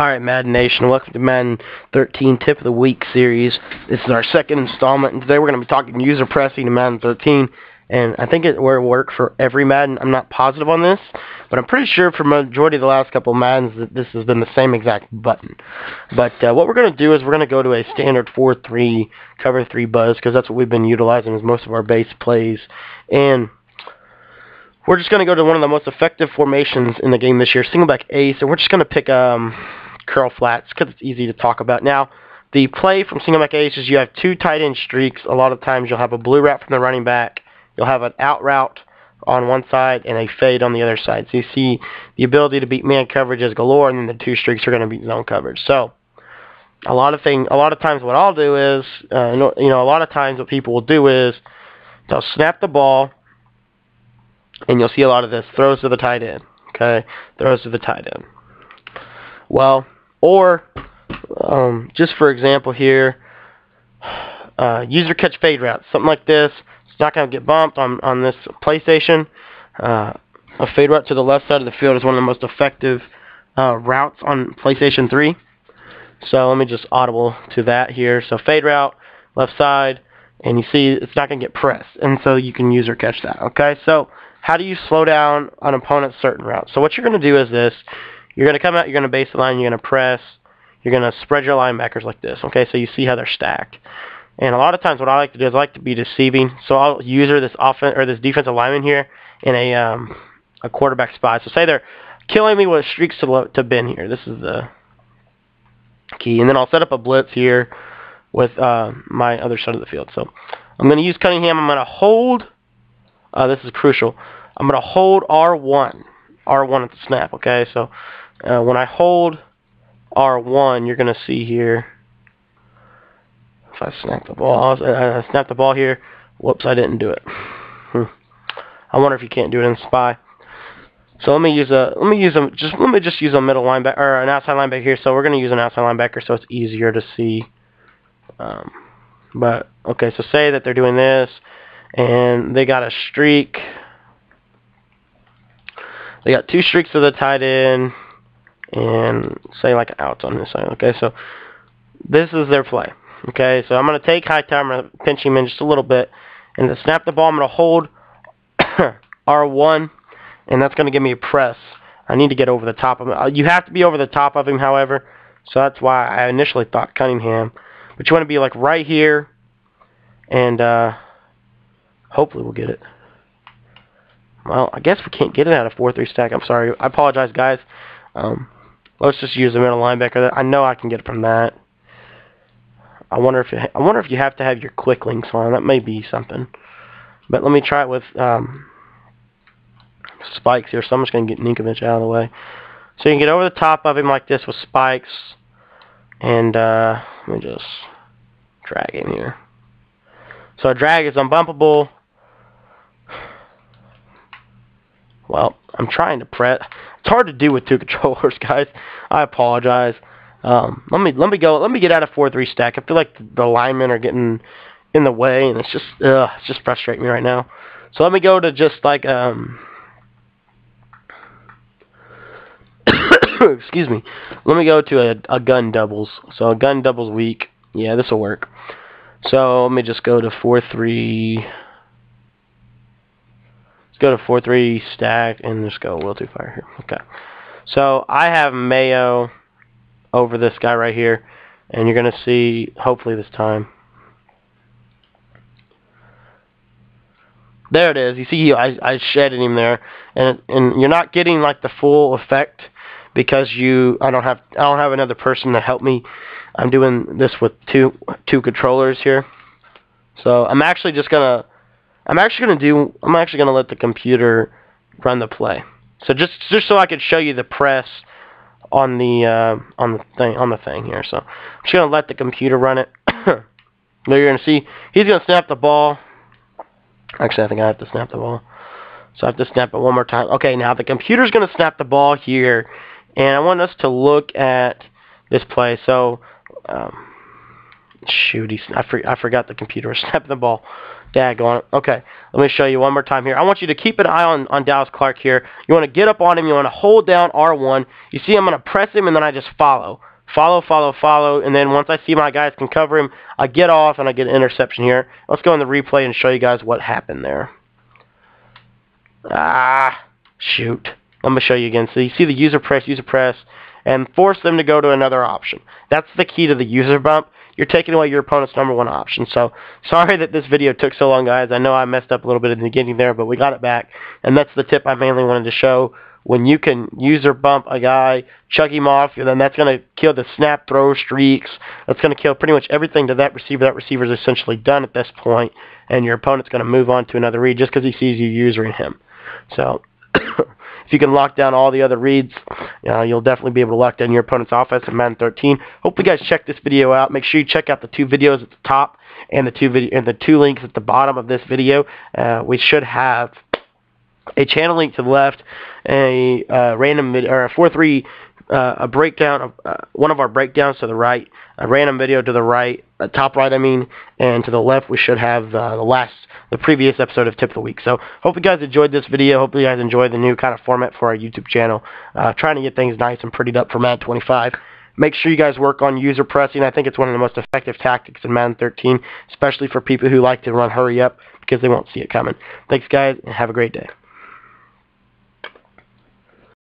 Alright, Madden Nation, welcome to Madden 13 Tip of the Week series. This is our second installment, and today we're going to be talking user pressing in Madden 13, and I think it will work for every Madden. I'm not positive on this, but I'm pretty sure for majority of the last couple of Maddens that this has been the same exact button. But what we're going to do is we're going to go to a standard 4-3, cover 3 buzz, because that's what we've been utilizing as most of our base plays, and we're just going to go to one of the most effective formations in the game this year, single back ace, and we're just going to pick curl flats because it's easy to talk about. Now, the play from single back ace is you have two tight end streaks. A lot of times you'll have a blue route from the running back, you'll have an out route on one side and a fade on the other side. So you see the ability to beat man coverage is galore, and then the two streaks are going to beat zone coverage. So a lot of times what I'll do is, a lot of times what people will do is they'll snap the ball. And you'll see a lot of this. Throws to the tight end. Okay? Throws to the tight end. Well, or, just for example here, user catch fade route. Something like this. It's not going to get bumped on this PlayStation. A fade route to the left side of the field is one of the most effective routes on PlayStation 3. So let me just audible to that here. So fade route, left side, and you see it's not going to get pressed. And so you can user catch that. Okay? So how do you slow down an opponent's certain route? So what you're going to do is this. You're going to come out, you're going to base the line, you're going to press, you're going to spread your linebackers like this. Okay, so you see how they're stacked. And a lot of times what I like to do is I like to be deceiving. So I'll user this defensive lineman here in a quarterback spy. So say they're killing me with streaks to Ben here. This is the key. And then I'll set up a blitz here with my other side of the field. So I'm going to use Cunningham. I'm going to hold. This is crucial. I'm going to hold R1. R1 at the snap, okay? So when I hold R1, you're going to see here, if I snap the ball, I snap the ball here. Whoops, I didn't do it. I wonder if you can't do it in spy. So let me just use a middle linebacker or an outside linebacker here. So we're going to use an outside linebacker so it's easier to see. But okay, so say that they're doing this. And they got a streak. They got two streaks to the tight end, and say like an out on this side. Okay, so this is their play. Okay, so I'm gonna take high time, I'm gonna pinch him in just a little bit, and to snap the ball, I'm gonna hold R1, and that's gonna give me a press. I need to get over the top of him. You have to be over the top of him, however. So that's why I initially thought Cunningham, but you want to be like right here, and hopefully we'll get it. Well, I guess we can't get it out of 4-3 stack. I'm sorry. I apologize, guys. Let's just use the middle linebacker. I know I can get it from that. I wonder if you have to have your quick links on. That may be something. But let me try it with spikes here. So I'm just going to get Ninkovich out of the way. So you can get over the top of him like this with spikes. And let me just drag him here. So a drag is unbumpable. Well, I'm trying to press. It's hard to do with two controllers, guys. I apologize. Let me go. Let me get out of 4-3 stack. I feel like the linemen are getting in the way, and it's just frustrating me right now. So let me go to just like excuse me. Let me go to a gun doubles. So a gun doubles weak. Yeah, this will work. So let me just go to 4-3. Go to 4-3 stack and just go will to fire here. Okay. So I have Mayo over this guy right here, and you're gonna see hopefully this time. There it is. You see, I shedded him there, and you're not getting like the full effect because I don't have another person to help me. I'm doing this with two controllers here, so I'm actually gonna let the computer run the play. So just so I could show you the press on the thing here. So I'm just gonna let the computer run it. There you're gonna see he's gonna snap the ball. Actually, I think I have to snap the ball. So I have to snap it one more time. Okay, now the computer's gonna snap the ball here, and I want us to look at this play. So Shoot, I forgot the computer was snapping the ball. Daggone it. Okay, let me show you one more time here. I want you to keep an eye on Dallas Clark here. You want to get up on him. You want to hold down R1. You see I'm going to press him, and then I just follow. Follow, follow, follow, and then once I see my guys can cover him, I get off and I get an interception here. Let's go in the replay and show you guys what happened there. Ah, shoot. I'm going to show you again. So you see the user press, and force them to go to another option. That's the key to the user bump. You're taking away your opponent's #1 option. So, sorry that this video took so long, guys. I know I messed up a little bit in the beginning there, but we got it back. And that's the tip I mainly wanted to show. When you can user bump a guy, chuck him off, and then that's going to kill the snap throw streaks. That's going to kill pretty much everything to that receiver. That receiver's essentially done at this point, and your opponent's going to move on to another read just because he sees you usering him. So, if you can lock down all the other reads, you'll definitely be able to lock down your opponent's offense in Madden 13. Hope you guys check this video out. Make sure you check out the 2 videos at the top and the two links at the bottom of this video. We should have a channel link to the left, a random video, or a 4-3. A breakdown of one of our breakdowns to the right, a random video to the right, top right, I mean, and to the left we should have the previous episode of Tip of the Week. So hope you guys enjoyed this video. Hope you guys enjoyed the new kind of format for our YouTube channel. Trying to get things nice and prettied up for Madden 25. Make sure you guys work on user pressing. I think it's one of the most effective tactics in Madden 13, especially for people who like to run hurry up because they won't see it coming. Thanks, guys, and have a great day.